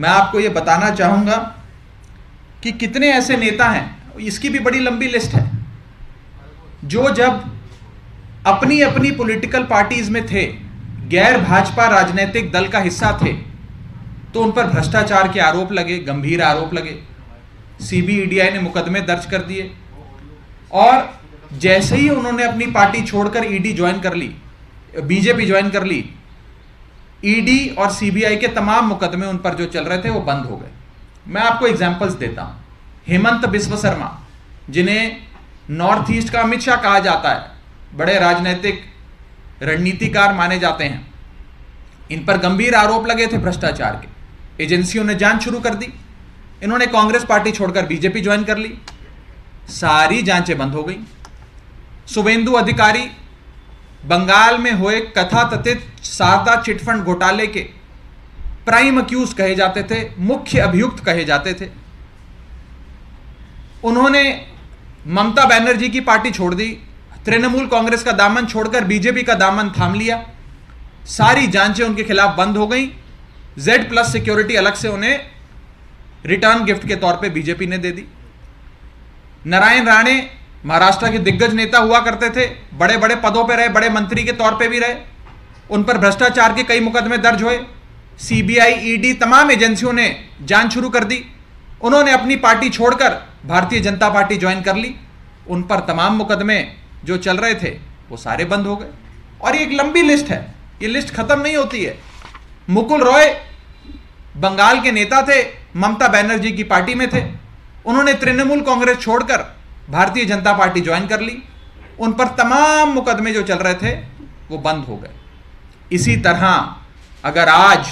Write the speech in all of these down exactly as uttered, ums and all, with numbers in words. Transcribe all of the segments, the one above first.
मैं आपको ये बताना चाहूँगा कि कितने ऐसे नेता हैं, इसकी भी बड़ी लंबी लिस्ट है, जो जब अपनी अपनी पॉलिटिकल पार्टीज़ में थे, गैर भाजपा राजनीतिक दल का हिस्सा थे, तो उन पर भ्रष्टाचार के आरोप लगे, गंभीर आरोप लगे, सीबी ईडीआई ने मुकदमे दर्ज कर दिए, और जैसे ही उन्होंने अपनी पार्टी छोड़कर ईडी ज्वाइन कर ली, बीजेपी ज्वाइन कर ली, ईडी और सीबीआई के तमाम मुकदमे उन पर जो चल रहे थे वो बंद हो गए। मैं आपको एग्जाम्पल्स देता हूँ। हेमंत बिस्व शर्मा, जिन्हें नॉर्थ ईस्ट का अमित शाह कहा जाता है, बड़े राजनीतिक रणनीतिकार माने जाते हैं, इन पर गंभीर आरोप लगे थे भ्रष्टाचार के, एजेंसियों ने जांच शुरू कर दी, इन्होंने कांग्रेस पार्टी छोड़कर बीजेपी ज्वाइन कर ली, सारी जांचें बंद हो गई। सुवेंदु अधिकारी, बंगाल में हुए कथाकथित शारदा चिट फंड घोटाले के प्राइम अक्यूज कहे जाते थे, मुख्य अभियुक्त कहे जाते थे, उन्होंने ममता बनर्जी की पार्टी छोड़ दी, तृणमूल कांग्रेस का दामन छोड़कर बीजेपी का दामन थाम लिया, सारी जांचें उनके खिलाफ बंद हो गई, जेड प्लस सिक्योरिटी अलग से उन्हें रिटर्न गिफ्ट के तौर पे बीजेपी ने दे दी। नारायण राणे, महाराष्ट्र के दिग्गज नेता हुआ करते थे, बड़े बड़े पदों पे रहे, बड़े मंत्री के तौर पे भी रहे, उन पर भ्रष्टाचार के कई मुकदमे दर्ज हुए, सीबीआई, ईडी, तमाम एजेंसियों ने जांच शुरू कर दी, उन्होंने अपनी पार्टी छोड़कर भारतीय जनता पार्टी ज्वाइन कर ली, उन पर तमाम मुकदमे जो चल रहे थे वो सारे बंद हो गए। और ये एक लंबी लिस्ट है, ये लिस्ट खत्म नहीं होती है। मुकुल रॉय, बंगाल के नेता थे, ममता बनर्जी की पार्टी में थे, उन्होंने तृणमूल कांग्रेस छोड़कर भारतीय जनता पार्टी ज्वाइन कर ली, उन पर तमाम मुकदमे जो चल रहे थे वो बंद हो गए। इसी तरह अगर आज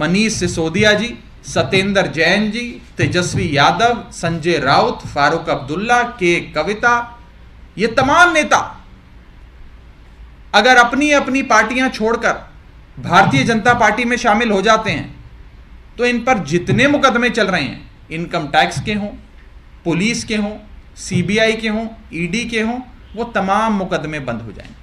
मनीष सिसोदिया जी, सतेंद्र जैन जी, तेजस्वी यादव, संजय राउत, फारूक अब्दुल्ला, के कविता, ये तमाम नेता अगर अपनी अपनी पार्टियां छोड़कर भारतीय जनता पार्टी में शामिल हो जाते हैं तो इन पर जितने मुकदमे चल रहे हैं, इनकम टैक्स के हों, पुलिस के हों, सीबीआई के हों, ईडी के हों, वो तमाम मुकदमे बंद हो जाएंगे।